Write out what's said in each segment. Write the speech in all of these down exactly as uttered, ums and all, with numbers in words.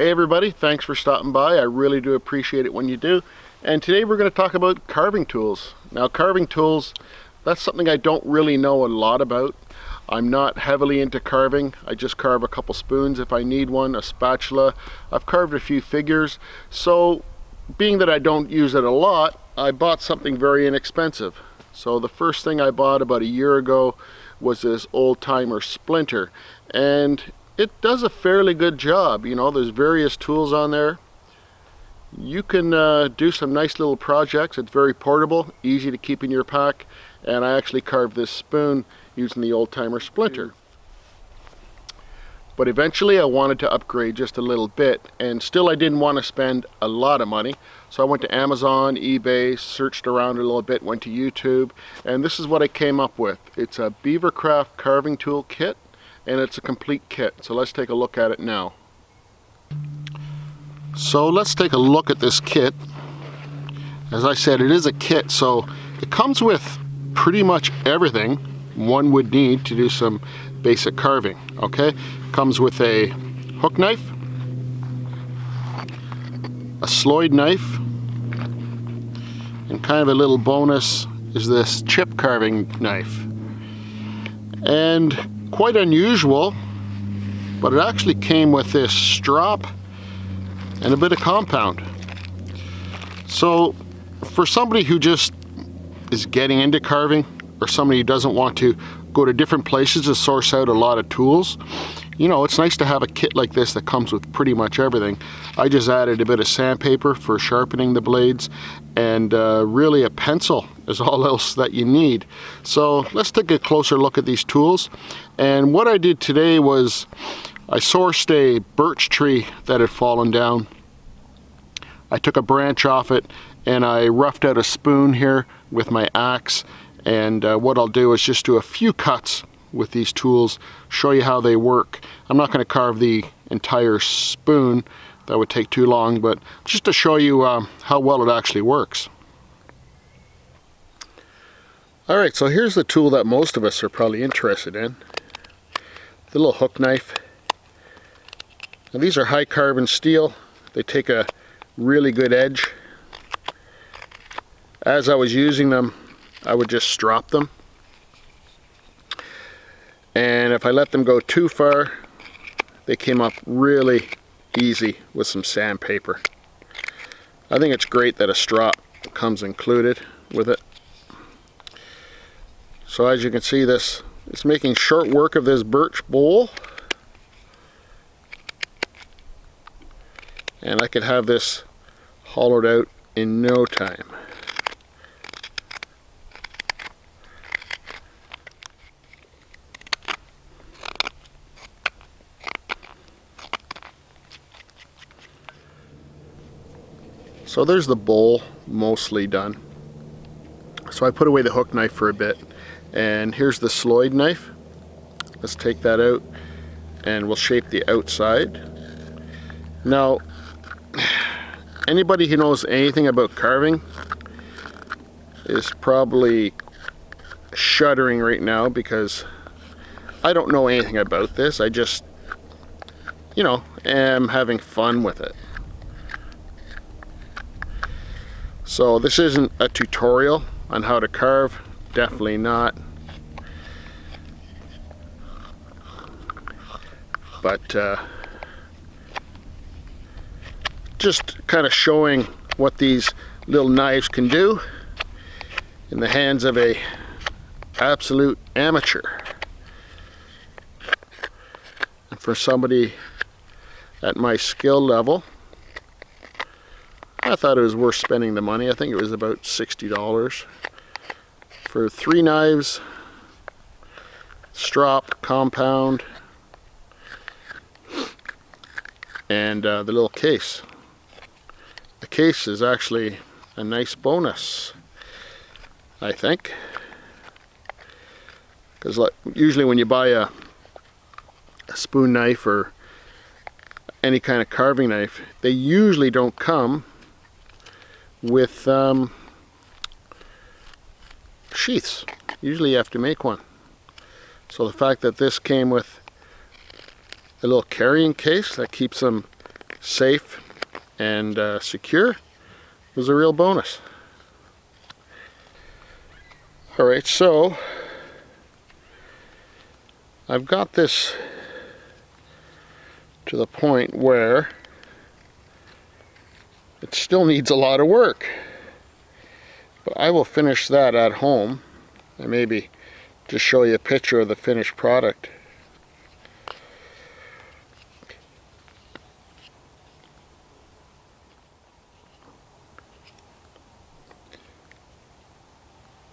Hey everybody, thanks for stopping by. I really do appreciate it when you do. And today we're going to talk about carving tools. Now carving tools, that's something I don't really know a lot about. I'm not heavily into carving. I just carve a couple spoons if I need one, a spatula. I've carved a few figures. So being that I don't use it a lot, I bought something very inexpensive. So the first thing I bought about a year ago was this Old Timer splinter, and it does a fairly good job. You know, there's various tools on there. You can uh, do some nice little projects. It's very portable, easy to keep in your pack, and I actually carved this spoon using the Old Timer splinter. But eventually I wanted to upgrade just a little bit, and still I didn't want to spend a lot of money. So I went to Amazon, eBay, searched around a little bit, went to YouTube, and this is what I came up with. It's a Beavercraft carving tool kit, and it's a complete kit. So let's take a look at it now. So let's take a look at this kit. As I said, it is a kit, so it comes with pretty much everything one would need to do some basic carving, okay? Comes with a hook knife, a Sloyd knife, and kind of a little bonus is this chip carving knife. And quite unusual, but it actually came with this strop and a bit of compound. So for somebody who just is getting into carving, or somebody who doesn't want to go to different places to source out a lot of tools, you know, it's nice to have a kit like this that comes with pretty much everything. I just added a bit of sandpaper for sharpening the blades, and uh, really a pencil is all else that you need. So let's take a closer look at these tools. And what I did today was I sourced a birch tree that had fallen down. I took a branch off it and I roughed out a spoon here with my axe. And uh, what I'll do is just do a few cuts with these tools, show you how they work. I'm not going to carve the entire spoon, that would take too long, but just to show you um, how well it actually works. Alright, so here's the tool that most of us are probably interested in, the little hook knife. Now these are high carbon steel, they take a really good edge. As I was using them, I would just strop them, and if I let them go too far, they came up really easy with some sandpaper. I think it's great that a strop comes included with it. So as you can see, this it's making short work of this birch bowl, and I could have this hollowed out in no time. So there's the bowl mostly done. So I put away the hook knife for a bit, and here's the Sloyd knife. Let's take that out and we'll shape the outside. Now anybody who knows anything about carving is probably shuddering right now, because I don't know anything about this. I just, you know, am having fun with it. So this isn't a tutorial on how to carve, definitely not. But uh, just kind of showing what these little knives can do in the hands of an absolute amateur. And for somebody at my skill level, I thought it was worth spending the money. I think it was about sixty dollars for three knives, strop, compound, and uh, the little case. The case is actually a nice bonus, I think, because like, usually when you buy a, a spoon knife or any kind of carving knife, they usually don't come with um, sheaths. Usually you have to make one. So the fact that this came with a little carrying case that keeps them safe and uh, secure was a real bonus. All right, so I've got this to the point where it still needs a lot of work, but I will finish that at home and maybe just show you a picture of the finished product.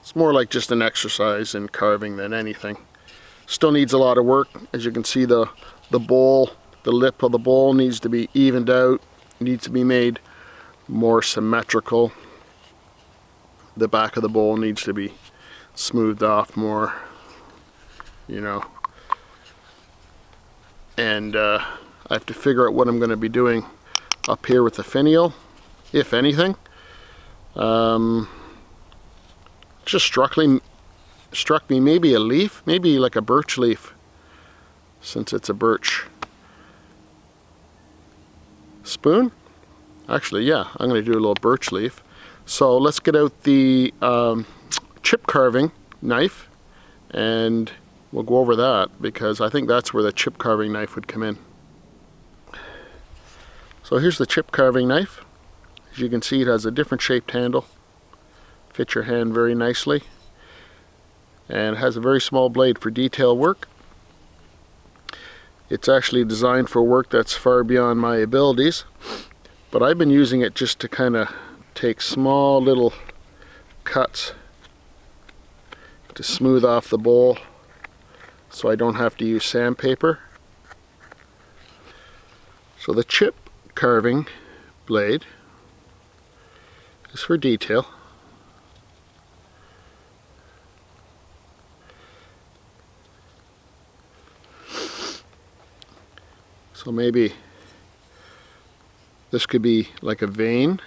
It's more like just an exercise in carving than anything. Still needs a lot of work. As you can see, the the bowl, the lip of the bowl needs to be evened out, needs to be made more symmetrical. The back of the bowl needs to be smoothed off more, you know. And uh, I have to figure out what I'm going to be doing up here with the finial, if anything. Um, just struck me, struck me maybe a leaf, maybe like a birch leaf, since it's a birch spoon. Actually, yeah, I'm going to do a little birch leaf. So let's get out the um, chip carving knife and we'll go over that, because I think that's where the chip carving knife would come in. So here's the chip carving knife. As you can see, it has a different shaped handle. Fits your hand very nicely, and it has a very small blade for detail work. It's actually designed for work that's far beyond my abilities, but I've been using it just to kind of take small little cuts to smooth off the bowl so I don't have to use sandpaper. So the chip carving blade is for detail. So maybe this could be like a vein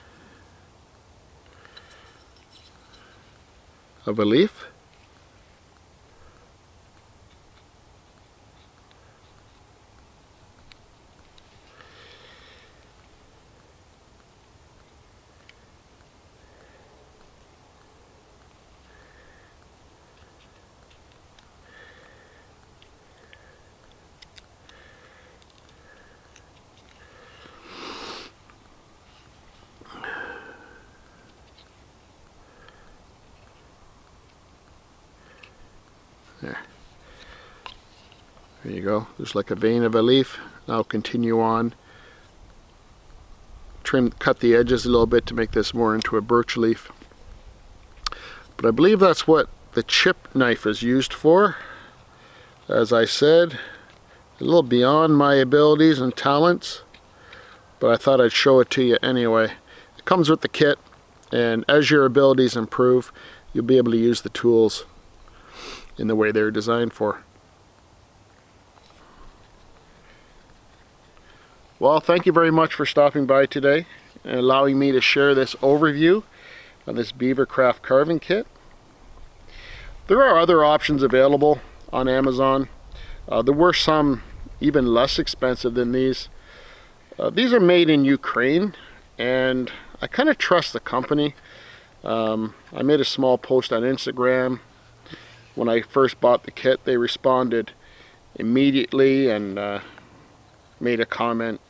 of a leaf. There. There you go. There's like a vein of a leaf. Now continue on. Trim, cut the edges a little bit to make this more into a birch leaf. But I believe that's what the chip knife is used for. As I said, a little beyond my abilities and talents, but I thought I'd show it to you anyway. It comes with the kit, and as your abilities improve, you'll be able to use the tools in the way they're designed for. Well, thank you very much for stopping by today and allowing me to share this overview on this Beavercraft carving kit. There are other options available on Amazon. Uh, there were some even less expensive than these. Uh, these are made in Ukraine, and I kind of trust the company. Um, I made a small post on Instagram. When I first bought the kit, they responded immediately and uh, made a comment,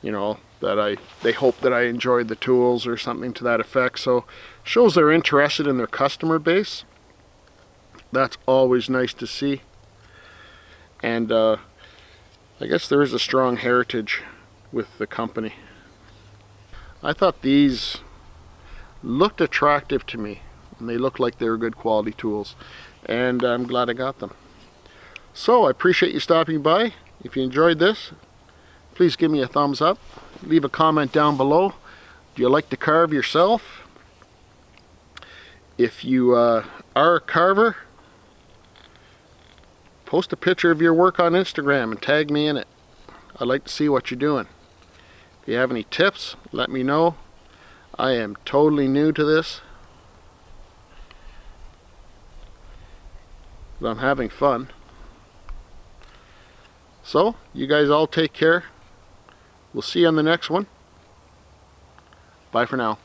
you know, that I they hoped that I enjoyed the tools or something to that effect. So shows they're interested in their customer base. That's always nice to see. And uh, I guess there is a strong heritage with the company. I thought these looked attractive to me, and they look like they're good quality tools, and I'm glad I got them. So I appreciate you stopping by. If you enjoyed this, please give me a thumbs up. Leave a comment down below. Do you like to carve yourself? If you uh, are a carver, post a picture of your work on Instagram and tag me in it. I'd like to see what you're doing. If you have any tips, let me know. I am totally new to this, but I'm having fun. So, you guys all take care. We'll see you on the next one. Bye for now.